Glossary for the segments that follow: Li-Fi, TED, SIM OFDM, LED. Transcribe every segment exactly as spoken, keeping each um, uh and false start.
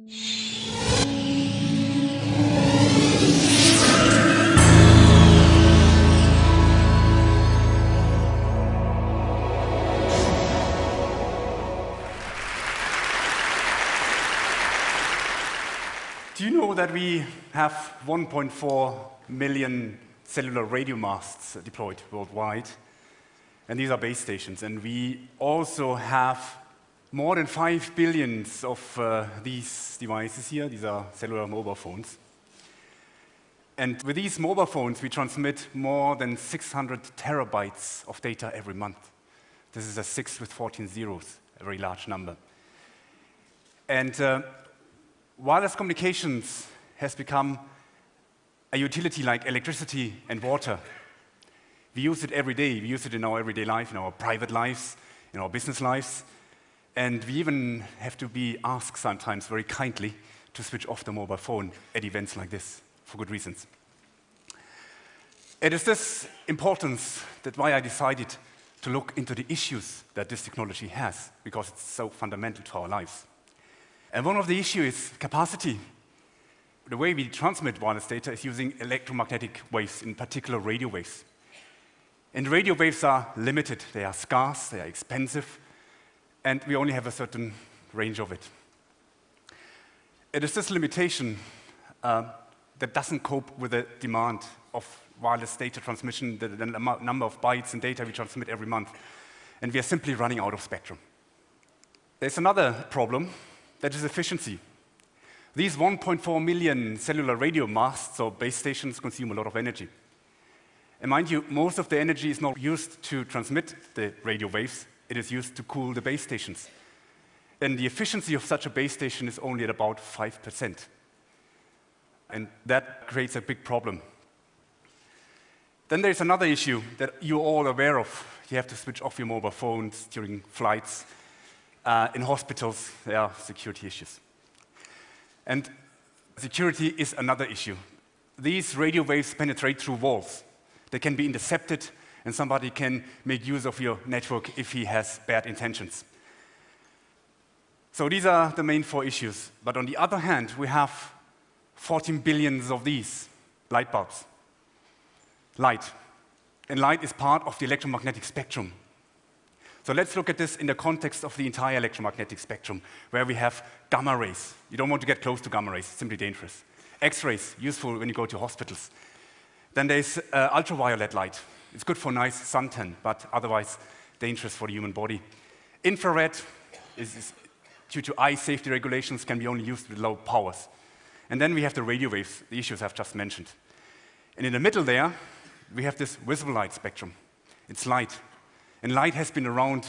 Do you know that we have one point four million cellular radio masts deployed worldwide? And these are base stations. And we also have more than five billions of uh, these devices here. These are cellular mobile phones. And with these mobile phones, we transmit more than six hundred terabytes of data every month. This is a six with fourteen zeros, a very large number. And uh, wireless communications has become a utility like electricity and water. We use it every day. We use it in our everyday life, in our private lives, in our business lives. And we even have to be asked sometimes very kindly to switch off the mobile phone at events like this, for good reasons. It is this importance that why I decided to look into the issues that this technology has, because it's so fundamental to our lives. And one of the issues is capacity. The way we transmit wireless data is using electromagnetic waves, in particular radio waves. And radio waves are limited. They are scarce, they are expensive, and we only have a certain range of it. It is this limitation uh, that doesn't cope with the demand of wireless data transmission, the, the number of bytes and data we transmit every month. And we are simply running out of spectrum. There's another problem. That is efficiency. These one point four million cellular radio masts or base stations consume a lot of energy. And mind you, most of the energy is not used to transmit the radio waves. It is used to cool the base stations. And the efficiency of such a base station is only at about five percent. And that creates a big problem. Then there's another issue that you're all aware of. You have to switch off your mobile phones during flights. Uh, in hospitals, there are security issues. And security is another issue. These radio waves penetrate through walls. They can be intercepted, and somebody can make use of your network if he has bad intentions. So these are the main four issues. But on the other hand, we have fourteen billions of these light bulbs. Light. And light is part of the electromagnetic spectrum. So let's look at this in the context of the entire electromagnetic spectrum, where we have gamma rays. You don't want to get close to gamma rays, it's simply dangerous. X-rays, useful when you go to hospitals. Then there's uh, ultraviolet light. It's good for nice suntan, but otherwise dangerous for the human body. Infrared, is, is, due to eye safety regulations, can be only used with low powers. And then we have the radio waves, the issues I've just mentioned. And in the middle there, we have this visible light spectrum. It's light. And light has been around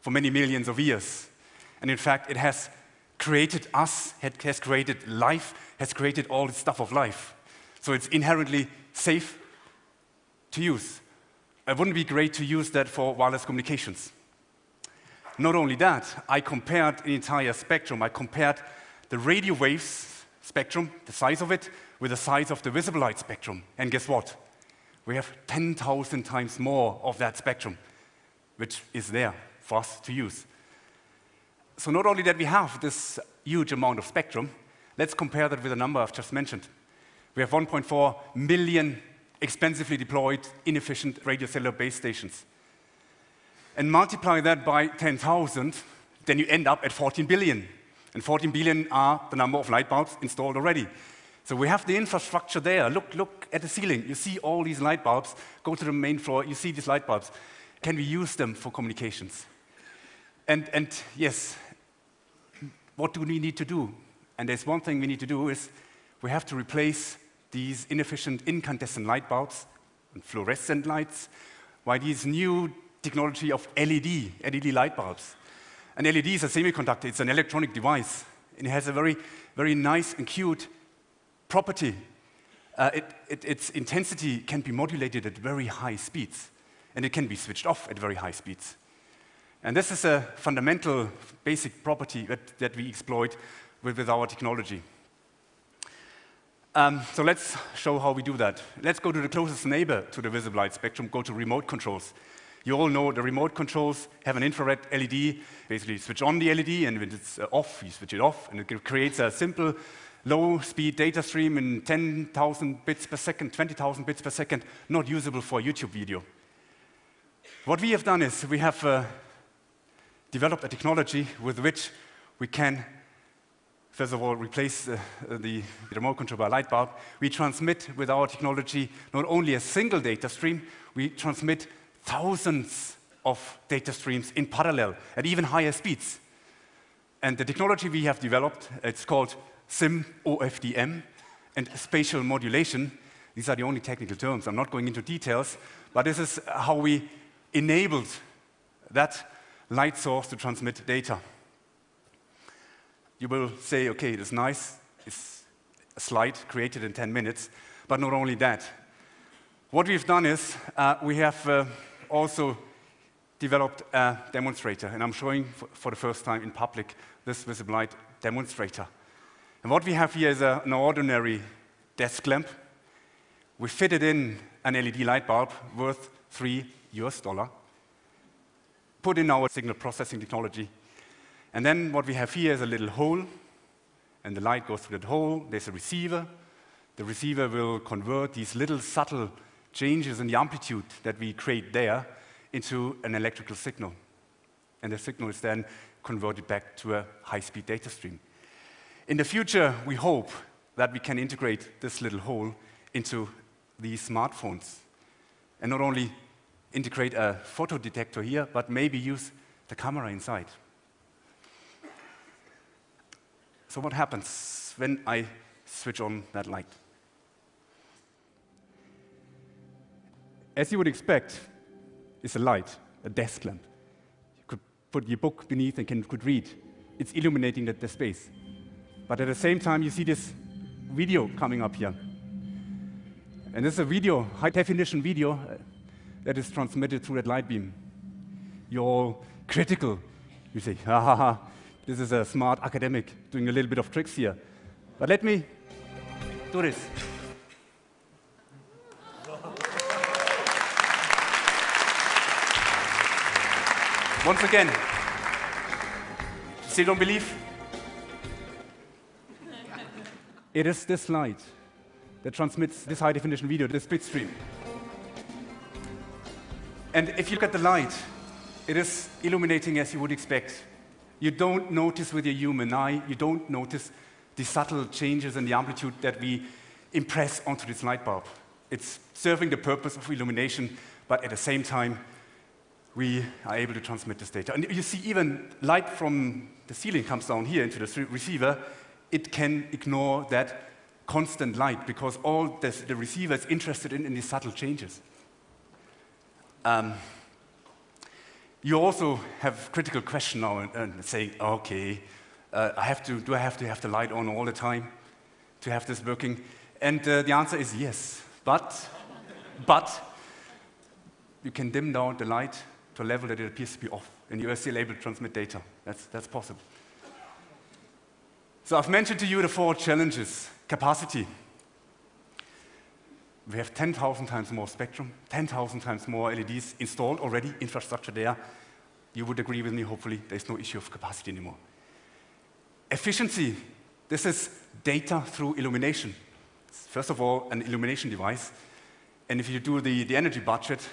for many millions of years. And in fact, it has created us, it has created life, has created all the stuff of life. So it's inherently safe to use. It wouldn't be great to use that for wireless communications. Not only that, I compared the entire spectrum. I compared the radio waves spectrum, the size of it, with the size of the visible light spectrum. And guess what? We have ten thousand times more of that spectrum, which is there for us to use. So not only that we have this huge amount of spectrum, let's compare that with the number I've just mentioned. We have one point four million expensively deployed, inefficient radiocellular base stations. And multiply that by ten thousand, then you end up at fourteen billion. And fourteen billion are the number of light bulbs installed already. So we have the infrastructure there. Look, look at the ceiling. You see all these light bulbs. Go to the main floor, you see these light bulbs. Can we use them for communications? And, and yes, what do we need to do? And there's one thing we need to do is we have to replace these inefficient incandescent light bulbs and fluorescent lights by these new technology of L E D, L E D light bulbs. And L E D is a semiconductor. It's an electronic device. And it has a very, very nice and cute property. Uh, it, it, its intensity can be modulated at very high speeds. And it can be switched off at very high speeds. And this is a fundamental basic property that, that we exploit with, with our technology. Um, so let's show how we do that. Let's go to the closest neighbor to the visible light spectrum, go to remote controls. You all know the remote controls have an infrared L E D. Basically, you switch on the L E D, and when it's off, you switch it off, and it creates a simple low-speed data stream in ten thousand bits per second, twenty thousand bits per second, not usable for YouTube video. What we have done is we have uh, developed a technology with which we can, first of all, replace uh, the remote control by a light bulb. We transmit with our technology not only a single data stream, we transmit thousands of data streams in parallel at even higher speeds. And the technology we have developed, it's called SIM O F D M and spatial modulation. These are the only technical terms. I'm not going into details, but this is how we enabled that light source to transmit data. You will say, okay, it's nice. It's a slide created in ten minutes, but not only that. What we've done is uh, we have uh, also developed a demonstrator, and I'm showing for the first time in public this visible light demonstrator. And what we have here is a, an ordinary desk lamp. We fitted in an L E D light bulb worth three U S dollars, put in our signal processing technology. And then what we have here is a little hole, and the light goes through that hole. There's a receiver. The receiver will convert these little subtle changes in the amplitude that we create there into an electrical signal. And the signal is then converted back to a high-speed data stream. In the future, we hope that we can integrate this little hole into these smartphones. And not only integrate a photo detector here, but maybe use the camera inside. So what happens when I switch on that light? As you would expect, it's a light, a desk lamp. You could put your book beneath and can, could read. It's illuminating the, the space. But at the same time, you see this video coming up here. And this is a video, high-definition video, uh, that is transmitted through that light beam. You're all critical. You say, ha ha ha, this is a smart academic doing a little bit of tricks here. But let me do this. Once again, still don't believe? It is this light that transmits this high-definition video, this bit stream. And if you look at the light, it is illuminating as you would expect. You don't notice with your human eye, you don't notice the subtle changes in the amplitude that we impress onto this light bulb. It's serving the purpose of illumination, but at the same time, we are able to transmit this data. And you see even light from the ceiling comes down here into the receiver. It can ignore that constant light because all this, the receiver is interested in, in these subtle changes. Um, you also have critical question now and, and saying, okay, uh, I have to, do I have to have the light on all the time to have this working? And uh, the answer is yes, but, but you can dim down the light to a level that it appears to be off, and you are still able to transmit data. That's, that's possible. So I've mentioned to you the four challenges. Capacity. We have ten thousand times more spectrum, ten thousand times more L E Ds installed already, infrastructure there. You would agree with me, hopefully. There's no issue of capacity anymore. Efficiency. This is data through illumination. It's first of all, an illumination device. And if you do the, the energy budget,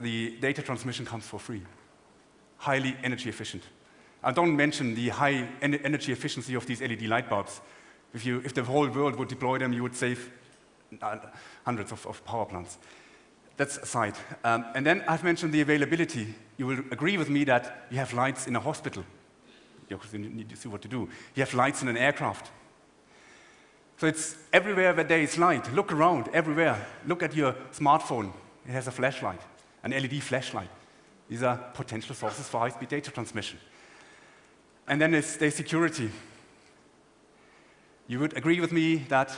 the data transmission comes for free. Highly energy efficient. I don't mention the high en energy efficiency of these L E D light bulbs. If, you, if the whole world would deploy them, you would save uh, hundreds of, of power plants. That's aside. Um, and then I've mentioned the availability. You will agree with me that you have lights in a hospital. You need to see what to do. You have lights in an aircraft. So it's everywhere where there is light. Look around, everywhere. Look at your smartphone. It has a flashlight, an L E D flashlight. These are potential sources for high-speed data transmission. And then there's, there's security. You would agree with me that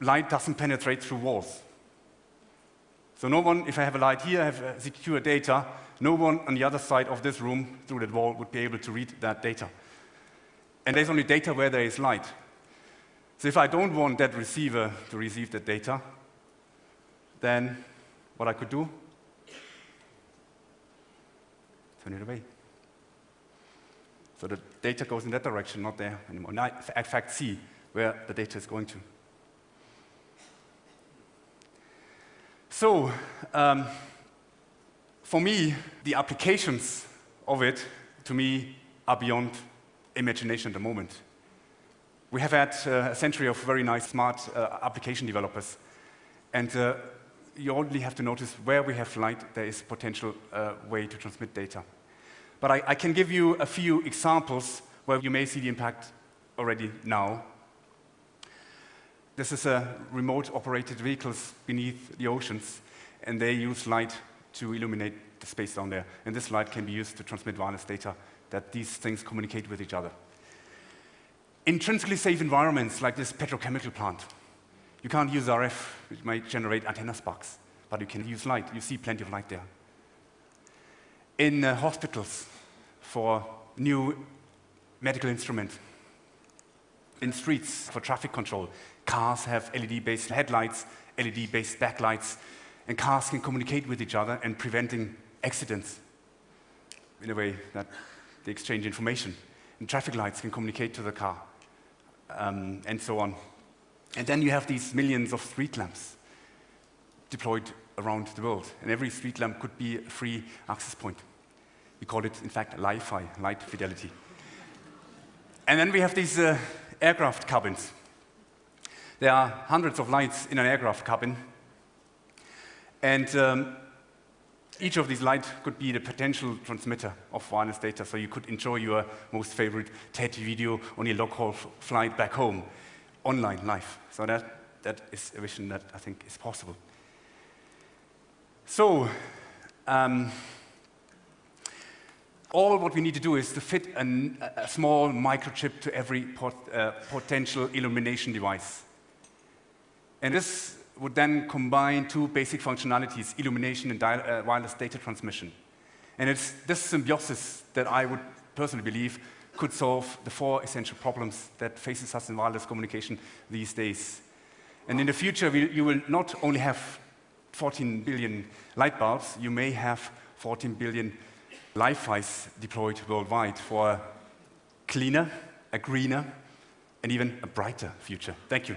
light doesn't penetrate through walls. So no one, if I have a light here, I have secure data, no one on the other side of this room through that wall would be able to read that data. And there's only data where there is light. So if I don't want that receiver to receive that data, then what I could do, turn it away. So the data goes in that direction, not there anymore. Now, in fact, see where the data is going to. So um, for me, the applications of it, to me, are beyond imagination at the moment. We have had uh, a century of very nice, smart uh, application developers. And uh, you only have to notice where we have light, there is potential uh, way to transmit data. But I, I can give you a few examples where you may see the impact already now. This is a remote-operated vehicles beneath the oceans, and they use light to illuminate the space down there. And this light can be used to transmit wireless data that these things communicate with each other. Intrinsically safe environments like this petrochemical plant. You can't use R F, it might generate antenna sparks, but you can use light. You see plenty of light there. In uh, hospitals for new medical instruments. In streets for traffic control. Cars have L E D-based headlights, L E D-based backlights, and cars can communicate with each other and preventing accidents in a way that they exchange information. And traffic lights can communicate to the car. Um, and so on. And then you have these millions of street lamps deployed around the world. And every street lamp could be a free access point. We call it, in fact, Li-Fi, light fidelity. And then we have these uh, aircraft cabins. There are hundreds of lights in an aircraft cabin. And um, each of these lights could be the potential transmitter of wireless data. So you could enjoy your most favorite T E D video on your long-haul flight back home, online, live. So that, that is a vision that I think is possible. So um, all what we need to do is to fit an, a small microchip to every pot, uh, potential illumination device. And this would then combine two basic functionalities, illumination and uh, wireless data transmission. And it's this symbiosis that I would personally believe could solve the four essential problems that faces us in wireless communication these days. And in the future, we, you will not only have fourteen billion light bulbs, you may have fourteen billion Li-Fis deployed worldwide for a cleaner, a greener, and even a brighter future. Thank you.